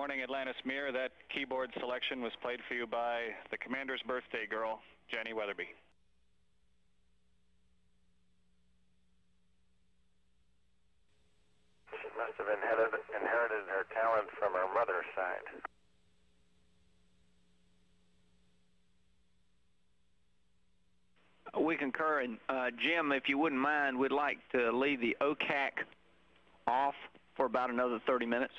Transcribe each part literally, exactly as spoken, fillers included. morning, Atlantis Mir. That keyboard selection was played for you by the commander's birthday girl, Jenny Weatherby. She must have inherited, inherited her talent from her mother's side. We concur, and uh, Jim, if you wouldn't mind, we'd like to leave the O C A C off for about another thirty minutes.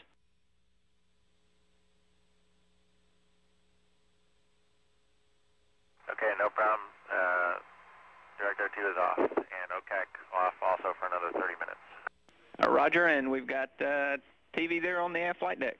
Okay, no problem. Uh, Director two is off, and O C A C off also for another thirty minutes. Uh, Roger, and we've got uh, T V there on the aft flight deck.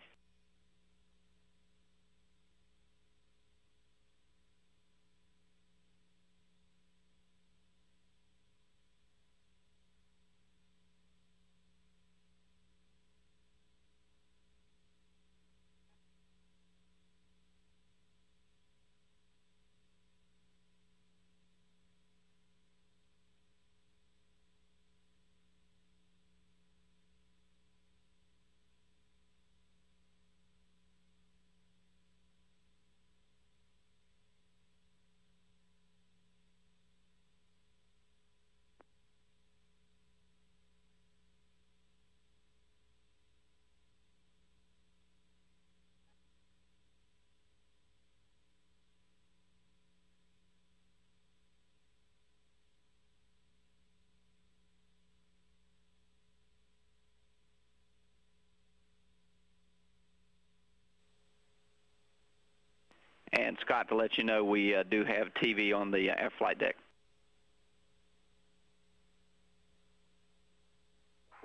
And Scott, to let you know, we uh, do have T V on the aft uh, flight deck.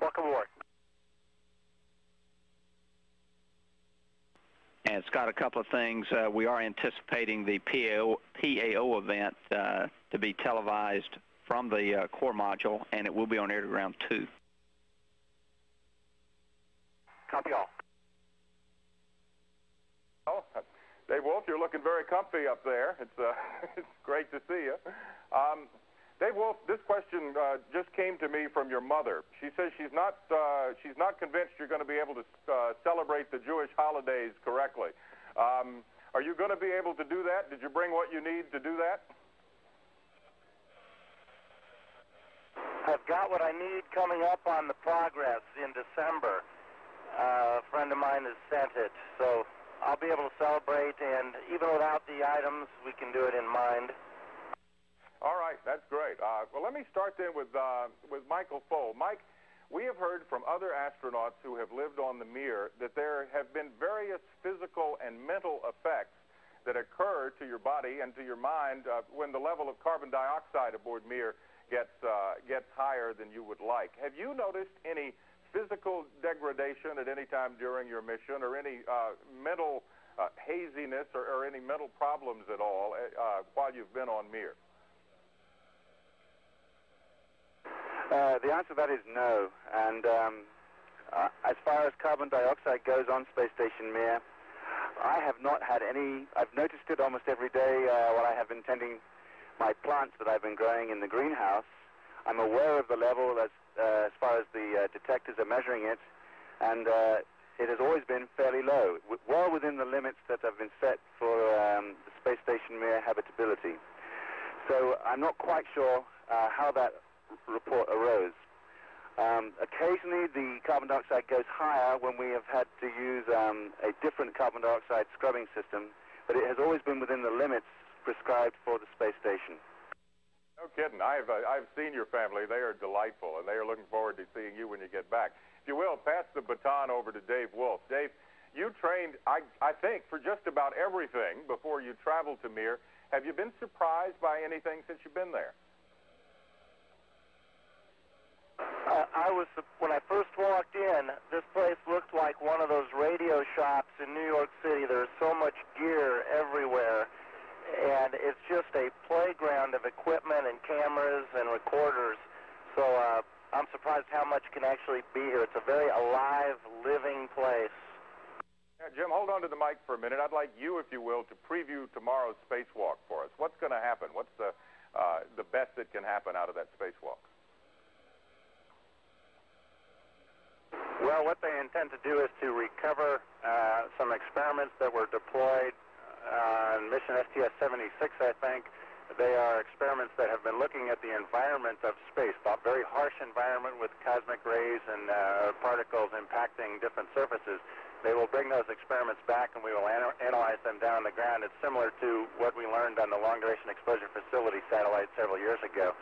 Welcome aboard. And Scott, a couple of things. Uh, we are anticipating the P A O, P A O event uh, to be televised from the uh, core module, and it will be on Air to Ground two. Copy all. Oh, Dave Wolf, you're looking very comfy up there. It's, uh, it's great to see you. Um, Dave Wolf, this question uh, just came to me from your mother. She says she's not, uh, she's not convinced you're going to be able to uh, celebrate the Jewish holidays correctly. Um, are you going to be able to do that? Did you bring what you need to do that? I've got what I need coming up on the Progress in December. Uh, a friend of mine has sent it, so I'll be able to celebrate, and even without the items, we can do it in mind. All right, that's great. Uh, well, let me start then with, uh, with Michael Foale. Mike, we have heard from other astronauts who have lived on the Mir that there have been various physical and mental effects that occur to your body and to your mind uh, when the level of carbon dioxide aboard Mir gets, uh, gets higher than you would like. Have you noticed any physical degradation at any time during your mission, or any uh, mental uh, haziness, or, or any mental problems at all uh, while you've been on Mir? Uh, the answer to that is no. And um, uh, as far as carbon dioxide goes on Space Station Mir, I have not had any. I've noticed it almost every day uh, while I have been tending my plants that I've been growing in the greenhouse. I'm aware of the level as, uh, as far as the uh, detectors are measuring it, and uh, it has always been fairly low, w well within the limits that have been set for um, the Space Station Mir habitability. So I'm not quite sure uh, how that report arose. Um, occasionally the carbon dioxide goes higher when we have had to use um, a different carbon dioxide scrubbing system, but it has always been within the limits prescribed for the space station. No kidding. I've, uh, I've seen your family. They are delightful, and they are looking forward to seeing you when you get back. If you will, pass the baton over to Dave Wolf. Dave, you trained, I, I think, for just about everything before you traveled to Mir. Have you been surprised by anything since you've been there? Uh, I was, when I first walked in, this place looked like one of those radio shops in New York City. There's so much gear everywhere. And it's just a playground of equipment and cameras and recorders. So uh, I'm surprised how much can actually be here. It's a very alive, living place. Yeah, Jim, hold on to the mic for a minute. I'd like you, if you will, to preview tomorrow's spacewalk for us. What's going to happen? What's the, uh, the best that can happen out of that spacewalk? Well, what they intend to do is to recover uh, some experiments that were deployed on mission S T S seventy-six, I think. They are experiments that have been looking at the environment of space, a very harsh environment with cosmic rays and uh, particles impacting different surfaces. They will bring those experiments back and we will ana analyze them down the ground. It's similar to what we learned on the long-duration exposure facility satellite several years ago.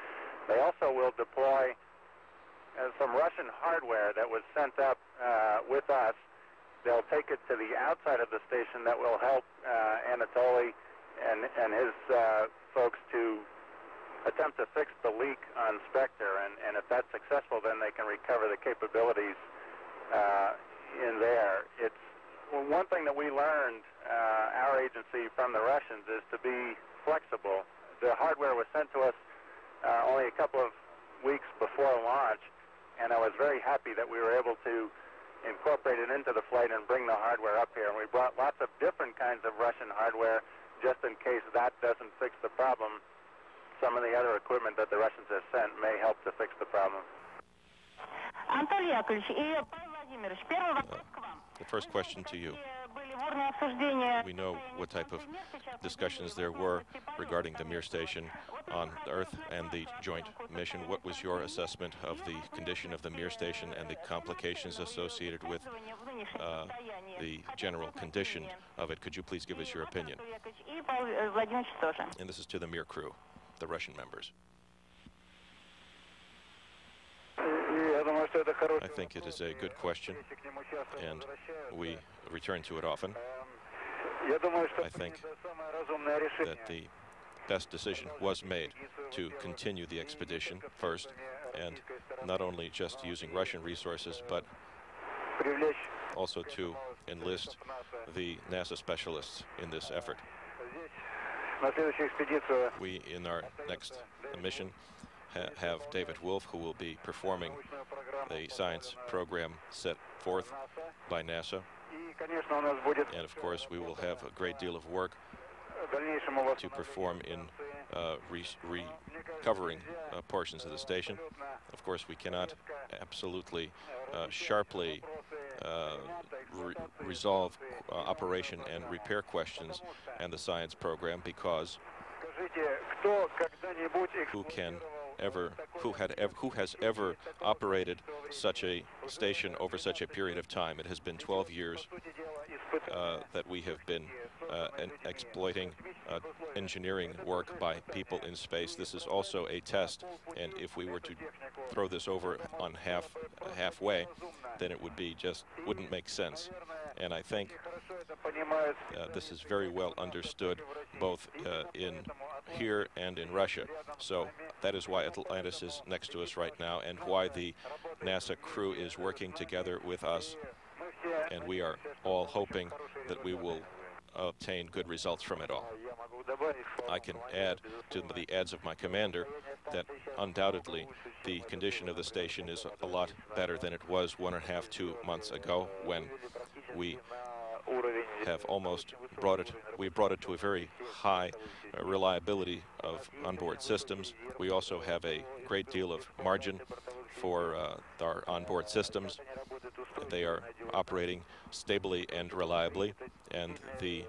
They also will deploy uh, some Russian hardware that was sent up uh, with us. They'll take it to the outside of the station that will help uh, Anatoly and, and his uh, folks to attempt to fix the leak on Spektr, and, and if that's successful, then they can recover the capabilities uh, in there. It's well, one thing that we learned, uh, our agency, from the Russians is to be flexible. The hardware was sent to us uh, only a couple of weeks before launch, and I was very happy that we were able to incorporate it into the flight and bring the hardware up here. And we brought lots of different kinds of Russian hardware just in case that doesn't fix the problem. Some of the other equipment that the Russians have sent may help to fix the problem. Anatoly Яковлевич и Павел Владимирович, первый вопрос к вам. The first question to you. We know what type of discussions there were regarding the Mir station on Earth and the joint mission. What was your assessment of the condition of the Mir station and the complications associated with uh, the general condition of it? Could you please give us your opinion? And this is to the Mir crew, the Russian members. I think it is a good question, and we return to it often. I think that the best decision was made to continue the expedition first, and not only just using Russian resources, but also to enlist the NASA specialists in this effort. We, in our next mission, ha have David Wolf, who will be performing the science program set forth by NASA. And of course, we will have a great deal of work to perform in uh, re re recovering uh, portions of the station. Of course, we cannot absolutely uh, sharply uh, re resolve uh, operation and repair questions and the science program, because who can ever, who had ever, who has ever operated such a station over such a period of time? It has been twelve years uh, that we have been uh, an exploiting uh, engineering work by people in space. This is also a test, and if we were to throw this over on half halfway, then it would be just wouldn't make sense. And I think uh, this is very well understood both uh, in here and in Russia. So that is why Atlantis is next to us right now, and why the NASA crew is working together with us. And we are all hoping that we will obtain good results from it all. I can add to the adds of my commander that undoubtedly the condition of the station is a lot better than it was one and a half, two months ago, when we have almost brought it, we brought it to a very high uh, reliability of onboard systems. We also have a great deal of margin for uh, our onboard systems. They are operating stably and reliably, and the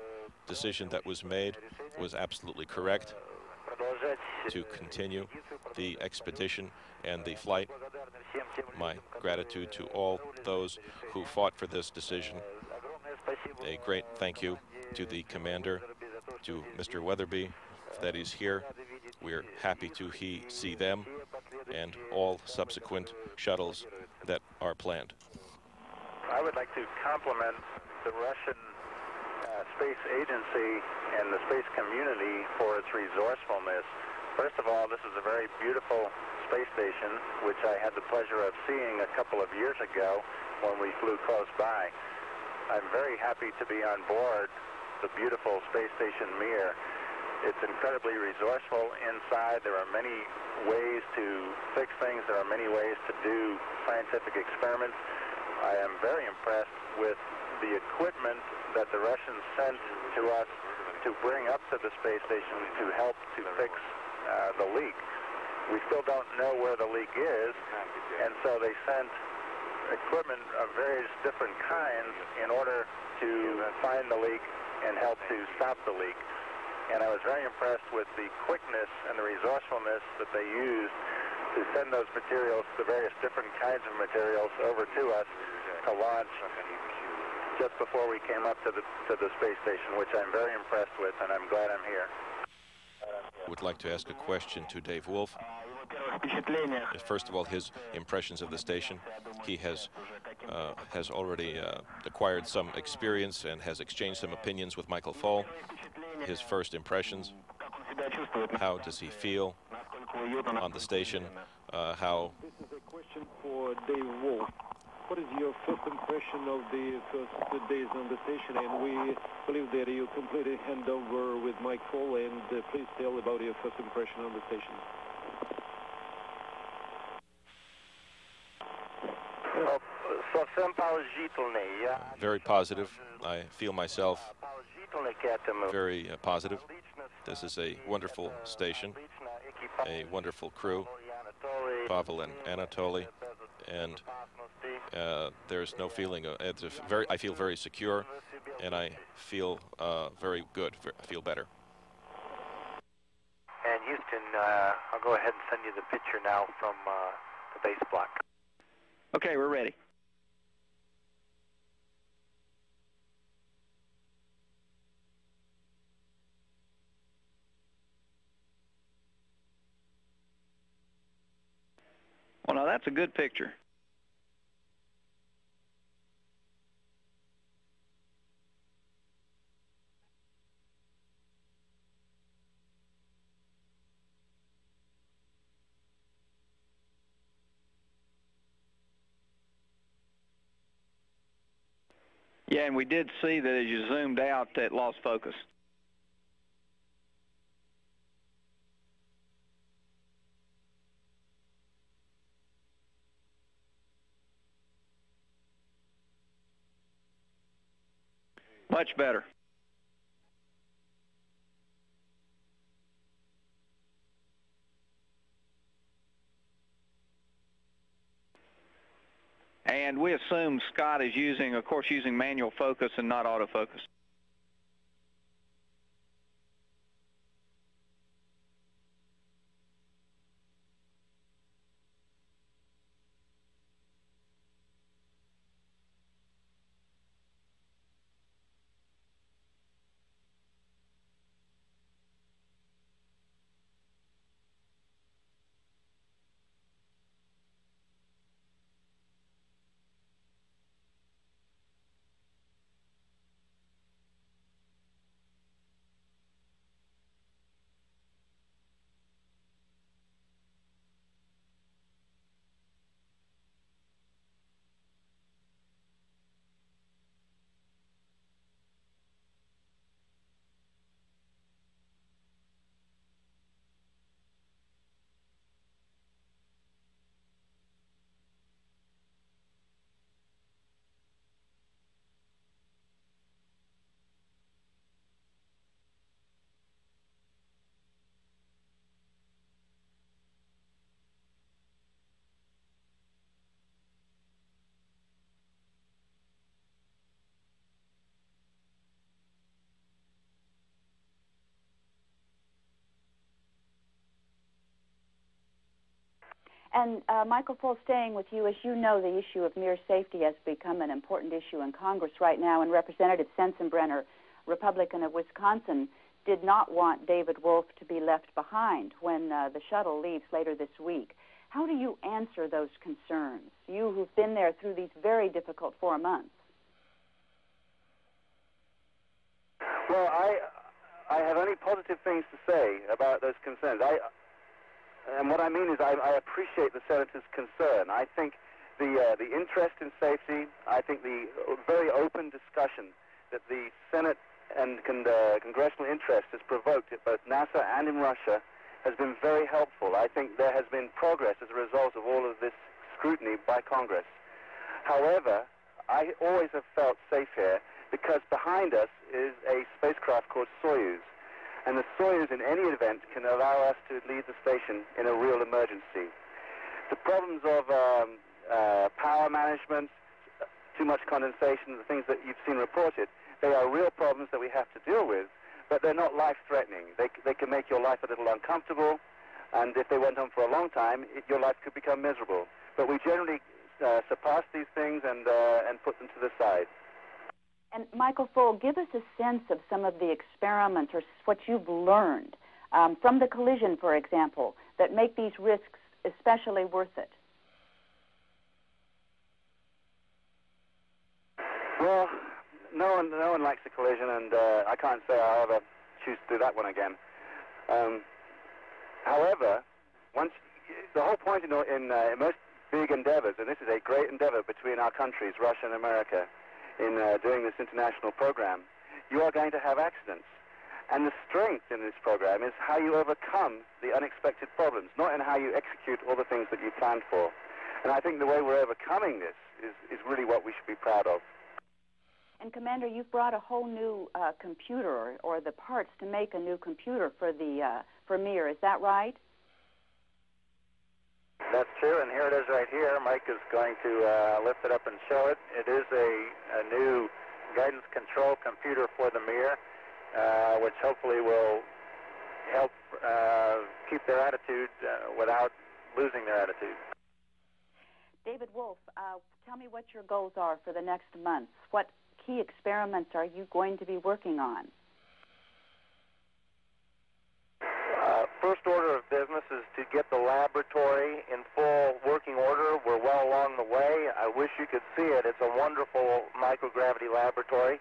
decision that was made was absolutely correct to continue the expedition and the flight. My gratitude to all those who fought for this decision. A great thank you to the commander, to Mister Weatherby, that he's here. We're happy to he see them and all subsequent shuttles that are planned. I would like to compliment the Russian uh, Space Agency and the space community for its resourcefulness. First of all, this is a very beautiful space station, which I had the pleasure of seeing a couple of years ago when we flew close by. I'm very happy to be on board the beautiful space station Mir. It's incredibly resourceful inside. There are many ways to fix things. There are many ways to do scientific experiments. I am very impressed with the equipment that the Russians sent to us to bring up to the space station to help to fix uh, the leak. We still don't know where the leak is, and so they sent equipment of various different kinds in order to find the leak and help to stop the leak. And I was very impressed with the quickness and the resourcefulness that they used to send those materials, the various different kinds of materials, over to us to launch just before we came up to the, to the space station, which I'm very impressed with, and I'm glad I'm here. I would like to ask a question to Dave Wolf. First of all, his impressions of the station. He has uh, has already uh, acquired some experience and has exchanged some opinions with Michael Foale. His first impressions. How does he feel on the station? Uh, how? This is a question for Dave Wolf. What is your first impression of the first days on the station? And we believe that you completely hand over with Mike Foale. And uh, please tell about your first impression on the station. Uh, very positive. I feel myself very uh, positive. This is a wonderful station, a wonderful crew, Pavel and Anatoly, and uh, there's no feeling. Uh, it's very. I feel very secure, and I feel uh, very good. I feel better. And Houston, uh, I'll go ahead and send you the picture now from uh, the base block. Okay, we're ready. Well, now that's a good picture. Yeah, and we did see that as you zoomed out, that lost focus. Much better. And we assume Scott is using, of course, using manual focus and not autofocus. And uh, Michael Foale, staying with you, as you know, the issue of mere safety has become an important issue in Congress right now, and Representative Sensenbrenner, Republican of Wisconsin, did not want David Wolf to be left behind when uh, the shuttle leaves later this week. How do you answer those concerns, you who've been there through these very difficult four months? Well, I, I have only positive things to say about those concerns. I... And what I mean is I, I appreciate the senator's concern. I think the, uh, the interest in safety, I think the very open discussion that the Senate and con uh, congressional interest has provoked at both NASA and in Russia has been very helpful. I think there has been progress as a result of all of this scrutiny by Congress. However, I always have felt safe here because behind us is a spacecraft called Soyuz. And the Soyuz, in any event, can allow us to leave the station in a real emergency. The problems of um, uh, power management, too much condensation, the things that you've seen reported, they are real problems that we have to deal with, but they're not life-threatening. They, they can make your life a little uncomfortable, and if they went on for a long time, it, your life could become miserable. But we generally uh, surpass these things and, uh, and put them to the side. And Michael Foale, give us a sense of some of the experiments or what you've learned um, from the collision, for example, that make these risks especially worth it. Well, no one, no one likes a collision, and uh, I can't say I'll ever choose to do that one again. Um, however, once the whole point in, in, uh, in most big endeavors, and this is a great endeavor between our countries, Russia and America, in uh, doing this international program, you are going to have accidents. And the strength in this program is how you overcome the unexpected problems, not in how you execute all the things that you planned for. And I think the way we're overcoming this is, is really what we should be proud of. And Commander, you've brought a whole new uh, computer, or, or the parts to make a new computer for the uh, for Mir. Is that right? That's true, and here it is right here. Mike is going to uh, lift it up and show it. It is a, a new guidance control computer for the Mir, uh, which hopefully will help uh, keep their attitude uh, without losing their attitude. David Wolf, uh, tell me what your goals are for the next month. What key experiments are you going to be working on? Uh, first order of business is to get the laboratory in full working order. We're well along the way. I wish you could see it. It's a wonderful microgravity laboratory.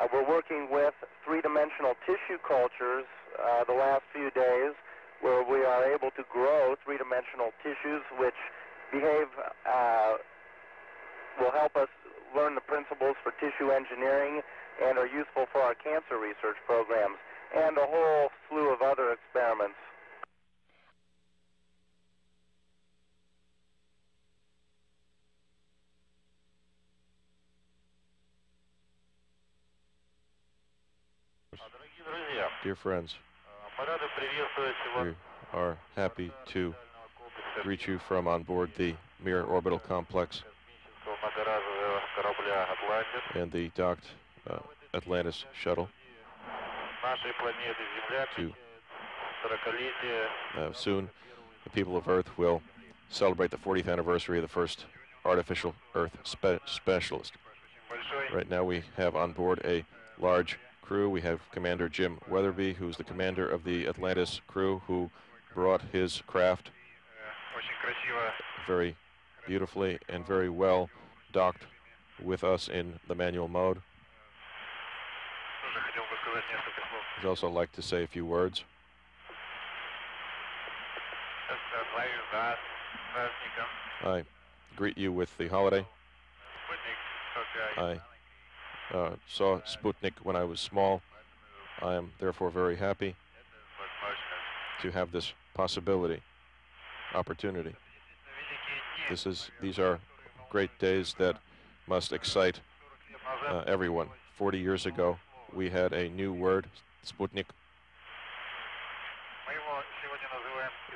Uh, we're working with three-dimensional tissue cultures uh, the last few days, where we are able to grow three-dimensional tissues which behave, uh, will help us learn the principles for tissue engineering and are useful for our cancer research programs, and a whole slew of other experiments. Dear friends, we are happy to greet you from on board the Mir Orbital Complex and the docked uh, Atlantis shuttle to, uh, soon the people of Earth will celebrate the fortieth anniversary of the first artificial Earth spe specialist. Right now we have on board a large crew. We have Commander Jim Weatherby, who's the commander of the Atlantis crew, who brought his craft very beautifully and very well docked with us in the manual mode. I'd also like to say a few words . I greet you with the holiday. I uh, saw Sputnik when I was small. I am therefore very happy to have this possibility, opportunity. This is, these are great days that must excite uh, everyone. forty years ago we had a new word, Sputnik.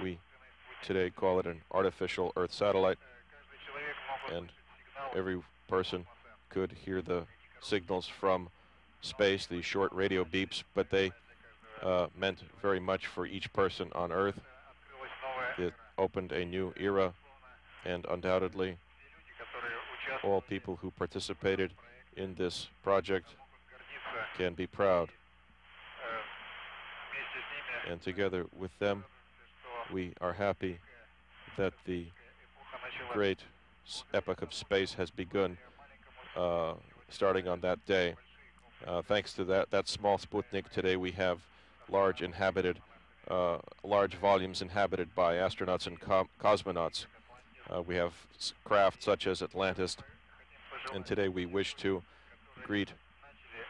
We today call it an artificial Earth satellite, and every person could hear the signals from space, the short radio beeps, but they uh, meant very much for each person on Earth. It opened a new era, and undoubtedly all people who participated in this project can be proud. And together with them, we are happy that the great epoch of space has begun, uh, starting on that day. Uh, thanks to that, that small Sputnik, today we have large inhabited, uh, large volumes inhabited by astronauts and co cosmonauts. Uh, we have craft such as Atlantis, and today we wish to greet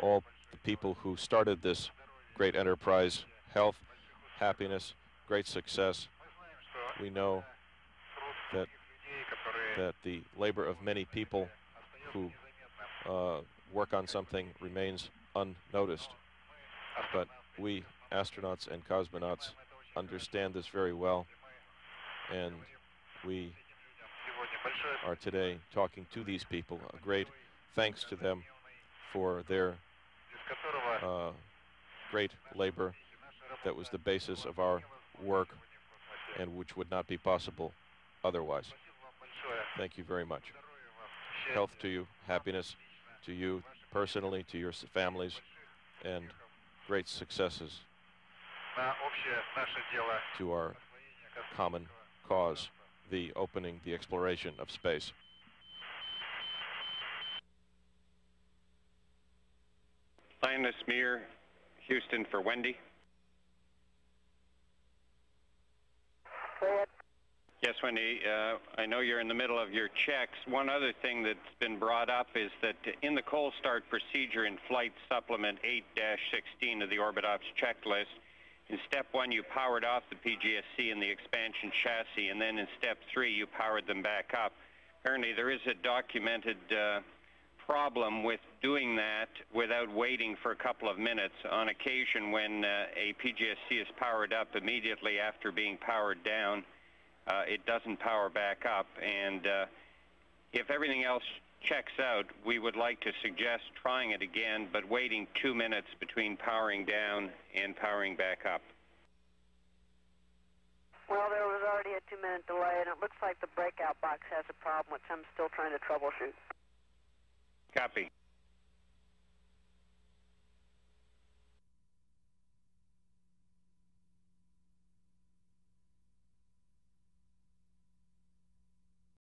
all the people who started this great enterprise: health, happiness, great success. We know that that the labor of many people who uh, work on something remains unnoticed, but we astronauts and cosmonauts understand this very well, and we are today talking to these people. A great thanks to them for their uh, great labor that was the basis of our work and which would not be possible otherwise. Thank you very much. Health to you, happiness to you personally, to your families, and great successes to our common cause, the opening, the exploration of space. Lioness Meir, Houston for Wendy. Yes, Wendy, uh, I know you're in the middle of your checks. One other thing that's been brought up is that in the cold start procedure in Flight Supplement eight dash sixteen of the OrbitOps checklist, in step one, you powered off the P G S C and the expansion chassis, and then in step three, you powered them back up. Apparently, there is a documented uh, problem with doing that without waiting for a couple of minutes. On occasion, when uh, a P G S C is powered up immediately after being powered down, uh, it doesn't power back up. And uh, if everything else checks out, we would like to suggest trying it again, but waiting two minutes between powering down and powering back up. Well, there was already a two-minute delay, and it looks like the breakout box has a problem, which I'm still trying to troubleshoot. Copy.